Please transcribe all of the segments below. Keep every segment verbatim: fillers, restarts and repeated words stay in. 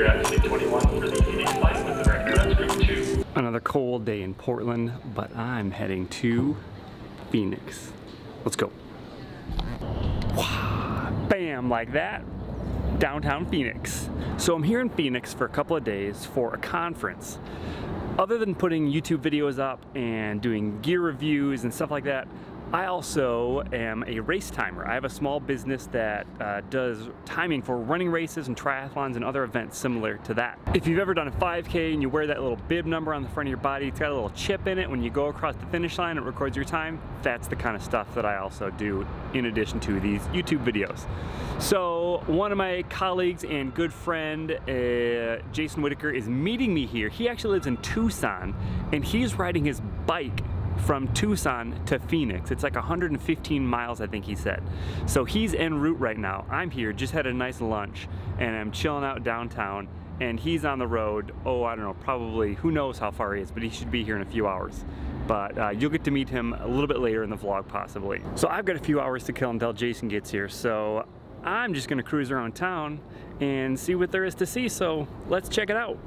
you're actually twenty-one for the eating license of record. That's group two. Another cold day in Portland, but I'm heading to Phoenix. Let's go. Bam, like that. Downtown Phoenix. So I'm here in Phoenix for a couple of days for a conference. Other than putting YouTube videos up and doing gear reviews and stuff like that, I also am a race timer. I have a small business that uh, does timing for running races and triathlons and other events similar to that. If you've ever done a five K and you wear that little bib number on the front of your body, it's got a little chip in it. When you go across the finish line, it records your time. That's the kind of stuff that I also do in addition to these YouTube videos. So one of my colleagues and good friend, uh, Jason Whitaker, is meeting me here. He actually lives in Tucson, and he's riding his bike from Tucson to Phoenix. It's like one hundred fifteen miles, I think he said. So he's en route right now. I'm here, just had a nice lunch, and I'm chilling out downtown, and he's on the road, oh, I don't know, probably, who knows how far he is, but he should be here in a few hours. But uh, you'll get to meet him a little bit later in the vlog, possibly. So I've got a few hours to kill until Jason gets here, so I'm just gonna cruise around town and see what there is to see, so let's check it out.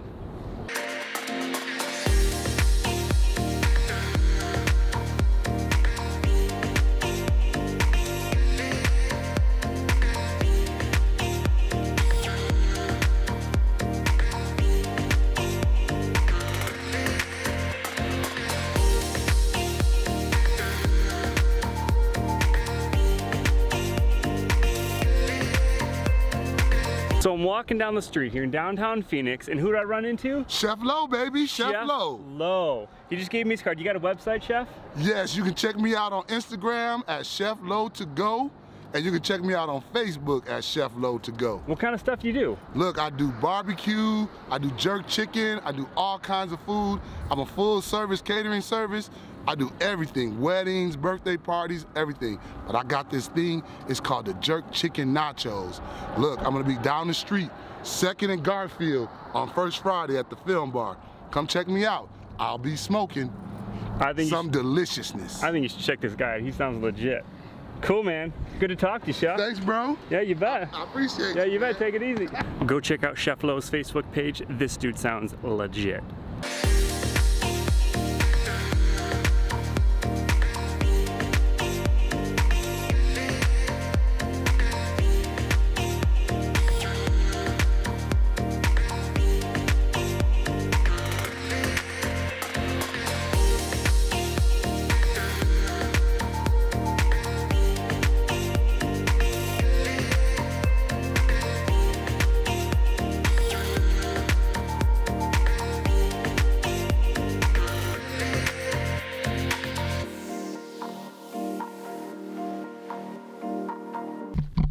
So I'm walking down the street here in downtown Phoenix, and who did I run into? Chef Lo, baby, Chef, Chef Lo. Lo. He just gave me his card. You got a website, Chef? Yes, you can check me out on Instagram at Chef Lo to Go, and you can check me out on Facebook at Chef Lo to Go. What kind of stuff do you do? Look, I do barbecue, I do jerk chicken, I do all kinds of food. I'm a full service catering service. I do everything, weddings, birthday parties, everything. But I got this thing, it's called the Jerk Chicken Nachos. Look, I'm gonna be down the street, Second and Garfield, on First Friday at the Film Bar. Come check me out. I'll be smoking I think some deliciousness. I think you should check this guy out. He sounds legit. Cool, man. Good to talk to you, Chef. Thanhanks, bro. Yeah, you bet. I appreciate it. Yeah, you bet. Take it easy. Go check out Chef Lo's Facebook page. This dude sounds legit.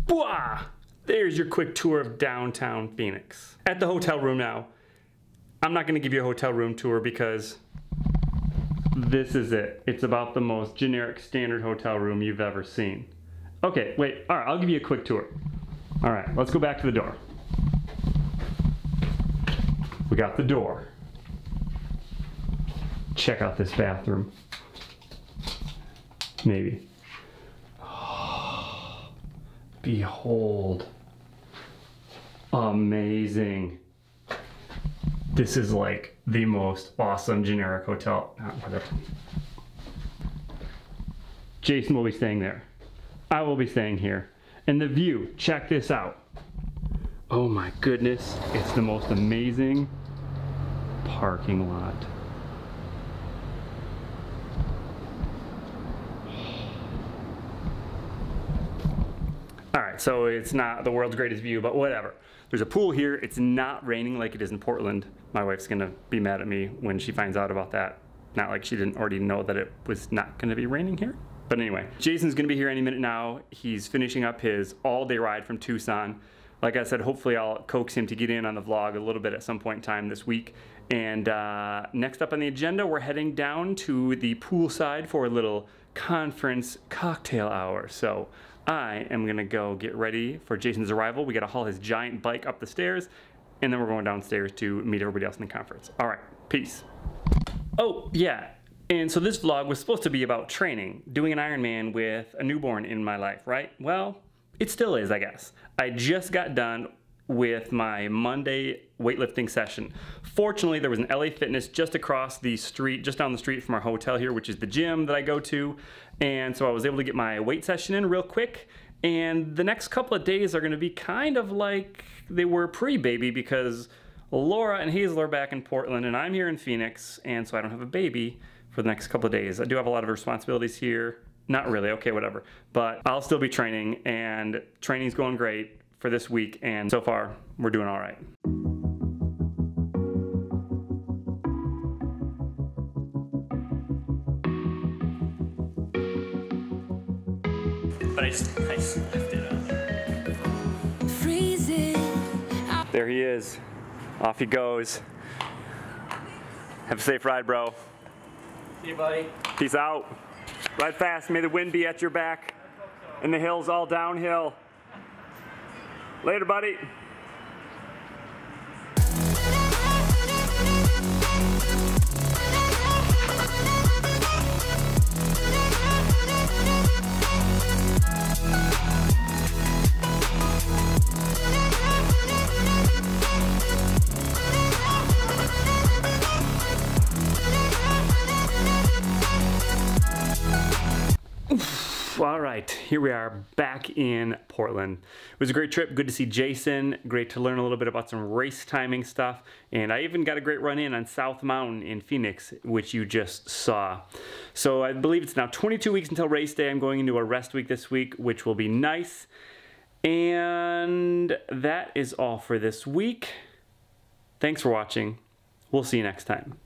Wow, there's your quick tour of downtown Phoenix. At the hotel room now. I'm not gonna give you a hotel room tour because this is it. It's about the most generic standard hotel room you've ever seen. Okay, wait, all right, I'll give you a quick tour. All right, let's go back to the door. We got the door. Check out this bathroom. Maybe. Behold, amazing. This is like the most awesome generic hotel. Ah, whatever. Jason will be staying there. I will be staying here. And the view, check this out. Oh my goodness, it's the most amazing parking lot. So it's not the world's greatest view, but whatever. There's a pool here. It's not raining like it is in Portland. My wife's gonna be mad at me when she finds out about that. Not like she didn't already know that it was not gonna be raining here. But anyway, Jason's gonna be here any minute now. He's finishing up his all-day ride from Tucson. Like I said, hopefully I'll coax him to get in on the vlog a little bit at some point in time this week. And uh, next up on the agenda, we're heading down to the poolside for a little conference cocktail hour. So I am gonna go get ready for Jason's arrival. We gotta haul his giant bike up the stairs, and then we're going downstairs to meet everybody else in the conference. All right, peace. Oh, yeah. And so this vlog was supposed to be about training, doing an Ironman with a newborn in my life, right? Well, it still is, I guess. I just got done with my Monday weightlifting session. Fortunately, there was an L A Fitness just across the street, just down the street from our hotel here, which is the gym that I go to. And so I was able to get my weight session in real quick. And the next couple of days are gonna be kind of like they were pre-baby, because Laura and Hazel are back in Portland and I'm here in Phoenix, and so I don't have a baby for the next couple of days. I do have a lot of responsibilities here. Not really, okay, whatever. But I'll still be training, and training's going great for this week, and so far, we're doing all right. But I just, I just left it up. Freezing. There he is. Off he goes. Have a safe ride, bro. See you, buddy. Peace out. Ride fast. May the wind be at your back. I hope so. And the hill's all downhill. Later, buddy. All right, here we are back in Portland. It was a great trip, good to see Jason, great to learn a little bit about some race timing stuff, and I even got a great run in on South Mountain in Phoenix, which you just saw. So I believe it's now twenty-two weeks until race day. I'm going into a rest week this week, which will be nice. And that is all for this week. Thanks for watching. We'll see you next time.